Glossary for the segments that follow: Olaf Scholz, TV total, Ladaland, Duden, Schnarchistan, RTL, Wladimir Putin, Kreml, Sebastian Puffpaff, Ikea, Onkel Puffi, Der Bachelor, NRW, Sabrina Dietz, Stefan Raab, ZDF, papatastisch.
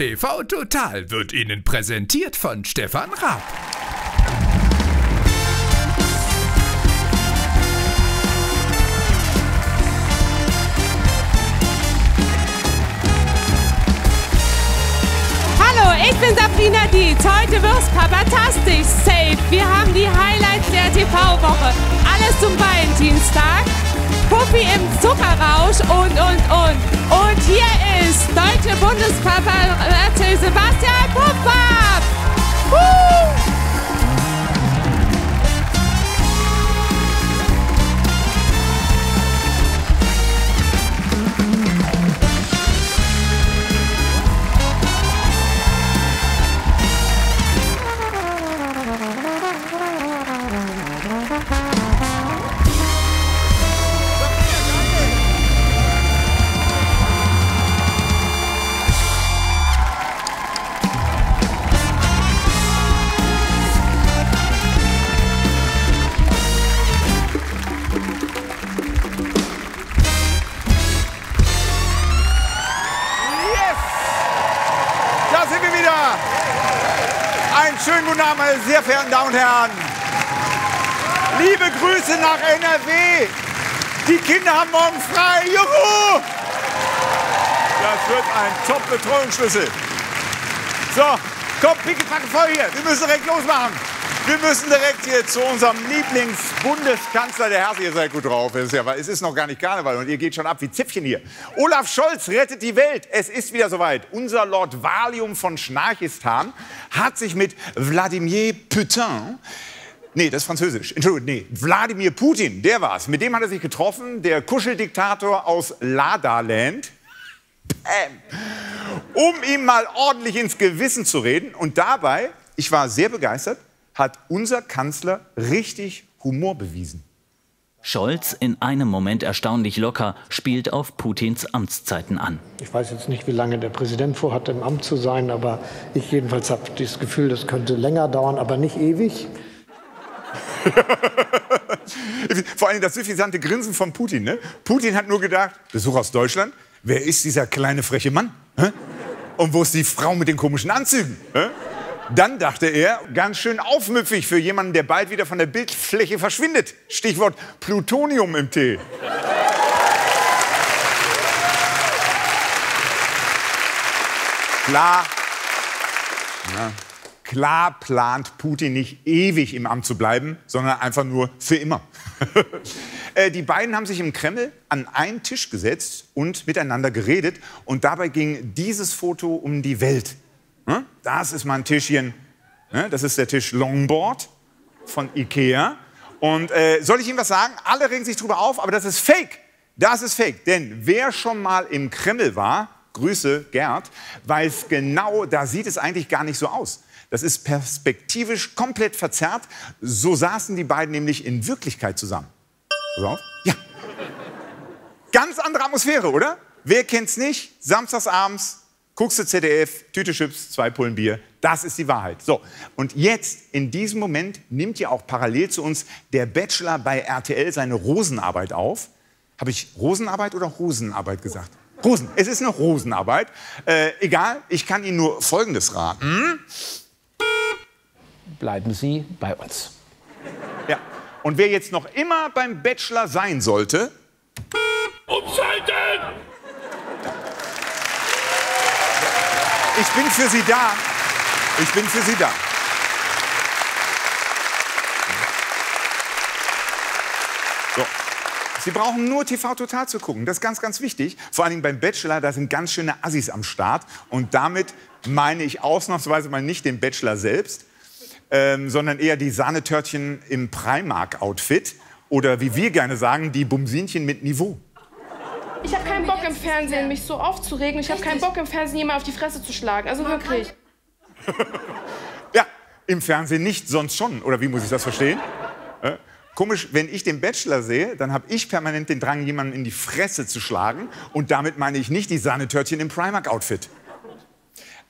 TV Total wird Ihnen präsentiert von Stefan Raab. Hallo, ich bin Sabrina Dietz. Heute wird's papatastisch safe. Wir haben die Highlights der TV-Woche. Alles zum Valentinstag. Puffi im Zuckerrausch und hier ist deutsche Bundespapa Sebastian Puffpaff. Schönen guten Abend, meine sehr verehrten Damen und Herren. Liebe Grüße nach NRW. Die Kinder haben morgen frei. Juhu! Das wird ein Top-Betreuungsschlüssel. So, komm, pickepacke voll hier. Wir müssen direkt losmachen. Wir müssen direkt hier zu unserem Lieblingsbundeskanzler, der Herr, ihr seid gut drauf. Es ist, ja, es ist noch gar nicht Karneval und ihr geht schon ab wie Zipfchen hier. Olaf Scholz rettet die Welt. Es ist wieder soweit. Unser Lord Valium von Schnarchistan hat sich mit Wladimir Putin... Nee, das ist französisch. Entschuldigung, nee. Wladimir Putin, der war's. Mit dem hat er sich getroffen, der Kuscheldiktator aus Ladaland. Um ihm mal ordentlich ins Gewissen zu reden. Und dabei, ich war sehr begeistert, hat unser Kanzler richtig Humor bewiesen. Scholz, in einem Moment erstaunlich locker, spielt auf Putins Amtszeiten an. Ich weiß jetzt nicht, wie lange der Präsident vorhat, im Amt zu sein, aber ich jedenfalls habe das Gefühl, das könnte länger dauern, aber nicht ewig. Vor allem das suffisante Grinsen von Putin, ne? Putin hat nur gedacht, Besuch aus Deutschland, wer ist dieser kleine freche Mann? Hä? Und wo ist die Frau mit den komischen Anzügen? Hä? Dann dachte er, ganz schön aufmüpfig für jemanden, der bald wieder von der Bildfläche verschwindet. Stichwort Plutonium im Tee. Klar, na, klar plant Putin nicht ewig im Amt zu bleiben, sondern einfach nur für immer. Die beiden haben sich im Kreml an einen Tisch gesetzt und miteinander geredet. Und dabei ging dieses Foto um die Welt. Das ist mein Tischchen, das ist der Tisch Longboard von Ikea. Und soll ich Ihnen was sagen? Alle regen sich drüber auf, aber das ist Fake. Das ist Fake, denn wer schon mal im Kreml war, Grüße Gerd, weiß genau, da sieht es eigentlich gar nicht so aus. Das ist perspektivisch komplett verzerrt. So saßen die beiden nämlich in Wirklichkeit zusammen. Pass auf. Ja. Ganz andere Atmosphäre, oder? Wer kennt's nicht? Samstagsabends. Guckst du ZDF, Tüte Chips, 2 Pullen Bier, das ist die Wahrheit. So, und jetzt, in diesem Moment, nimmt ja auch parallel zu uns der Bachelor bei RTL seine Rosenarbeit auf. Habe ich Rosenarbeit oder Rosenarbeit gesagt? Rosen, es ist noch Rosenarbeit. Egal, ich kann Ihnen nur Folgendes raten. Bleiben Sie bei uns. Ja, und wer jetzt noch immer beim Bachelor sein sollte... Umschalten! Ich bin für Sie da. Ich bin für Sie da. So. Sie brauchen nur TV Total zu gucken. Das ist ganz, ganz wichtig. Vor allem beim Bachelor, da sind ganz schöne Assis am Start. Und damit meine ich ausnahmsweise mal nicht den Bachelor selbst, sondern eher die Sahnetörtchen im Primark-Outfit. Oder wie wir gerne sagen, die Bumsinchen mit Niveau. Ich habe keinen Bock im Fernsehen, mich so aufzuregen. Ich habe keinen Bock im Fernsehen, jemanden auf die Fresse zu schlagen. Also wirklich. Ja, im Fernsehen nicht, sonst schon. Oder wie muss ich das verstehen? Komisch, wenn ich den Bachelor sehe, dann habe ich permanent den Drang, jemanden in die Fresse zu schlagen. Und damit meine ich nicht die Sahnetörtchen im Primark-Outfit.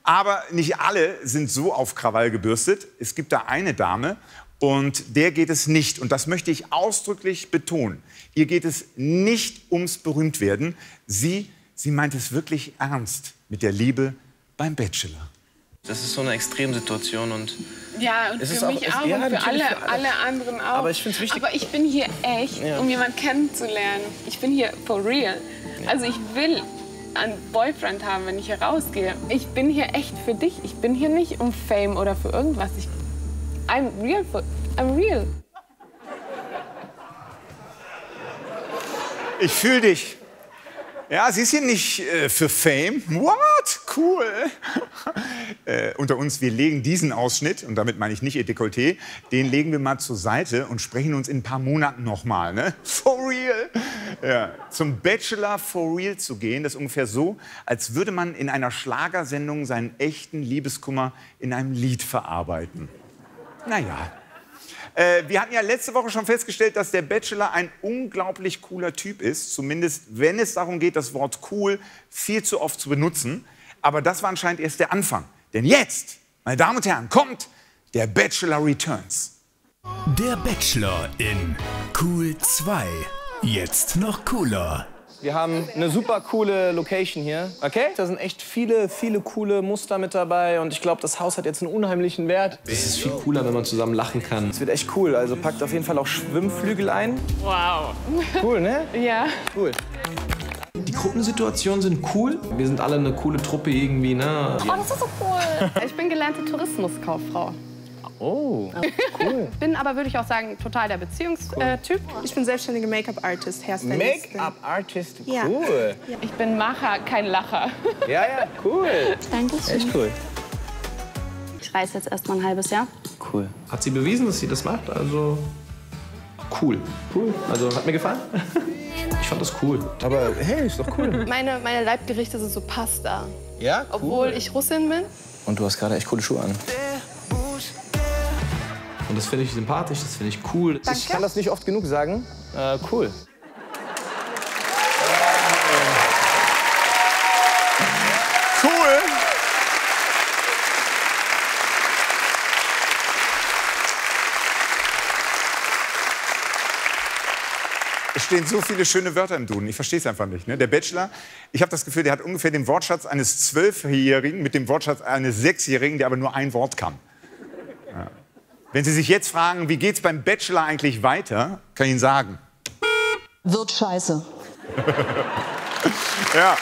Aber nicht alle sind so auf Krawall gebürstet. Es gibt da eine Dame... Und der geht es nicht, und das möchte ich ausdrücklich betonen, ihr geht es nicht ums Berühmtwerden. Sie meint es wirklich ernst mit der Liebe beim Bachelor. Das ist so eine Extremsituation und... Ja, und für mich auch und für alle anderen auch. Aber ich find's wichtig. Aber ich bin hier echt, um jemanden kennenzulernen. Ich bin hier for real. Ja. Also ich will einen Boyfriend haben, wenn ich hier rausgehe. Ich bin hier echt für dich. Ich bin hier nicht um Fame oder für irgendwas. I'm real. Ich fühle dich. Ja, sie ist hier nicht für Fame. What? Cool. Unter uns, wir legen diesen Ausschnitt, und damit meine ich nicht ihr Dekolleté, den legen wir mal zur Seite und sprechen uns in ein paar Monaten nochmal. Ne? For real. Ja. Zum Bachelor for real zu gehen, das ist ungefähr so, als würde man in einer Schlagersendung seinen echten Liebeskummer in einem Lied verarbeiten. Naja. Wir hatten ja letzte Woche schon festgestellt, dass der Bachelor ein unglaublich cooler Typ ist. Zumindest, wenn es darum geht, das Wort cool viel zu oft zu benutzen. Aber das war anscheinend erst der Anfang. Denn jetzt, meine Damen und Herren, kommt der Bachelor Returns. Der Bachelor in Cool 2. Jetzt noch cooler. Wir haben eine super coole Location hier, okay? Da sind echt viele coole Muster mit dabei und ich glaube, das Haus hat jetzt einen unheimlichen Wert. Es ist viel cooler, wenn man zusammen lachen kann. Es wird echt cool, also packt auf jeden Fall auch Schwimmflügel ein. Wow. Cool, ne? Ja. Cool. Die Gruppensituationen sind cool. Wir sind alle eine coole Truppe irgendwie, ne? Oh, das ist so cool. Ich bin gelernte Tourismuskauffrau. Oh, cool. Bin aber, würde ich auch sagen, total der Beziehungstyp. Cool. Ich bin selbstständige Make-up-Artist, Hairstylistin. Make-up-Artist, cool. Ja. Ich bin Macher, kein Lacher. Ja, ja, cool. Dankeschön. Echt cool. Ich reise jetzt erst mal ein halbes Jahr. Cool. Hat sie bewiesen, dass sie das macht? Also, cool. Cool, also hat mir gefallen. Ich fand das cool. Aber hey, ist doch cool. Meine Leibgerichte sind so Pasta. Ja, cool. Obwohl ich Russin bin. Und du hast gerade echt coole Schuhe an. Und das finde ich sympathisch, das finde ich cool. Danke. Ich kann das nicht oft genug sagen. Cool. Cool. Es stehen so viele schöne Wörter im Duden. Ich verstehe es einfach nicht. Ne? Der Bachelor, ich habe das Gefühl, der hat ungefähr den Wortschatz eines 12-Jährigen mit dem Wortschatz eines 6-Jährigen, der aber nur ein Wort kann. Ja. Wenn Sie sich jetzt fragen, wie geht's beim Bachelor eigentlich weiter, kann ich Ihnen sagen. Wird scheiße. Ja.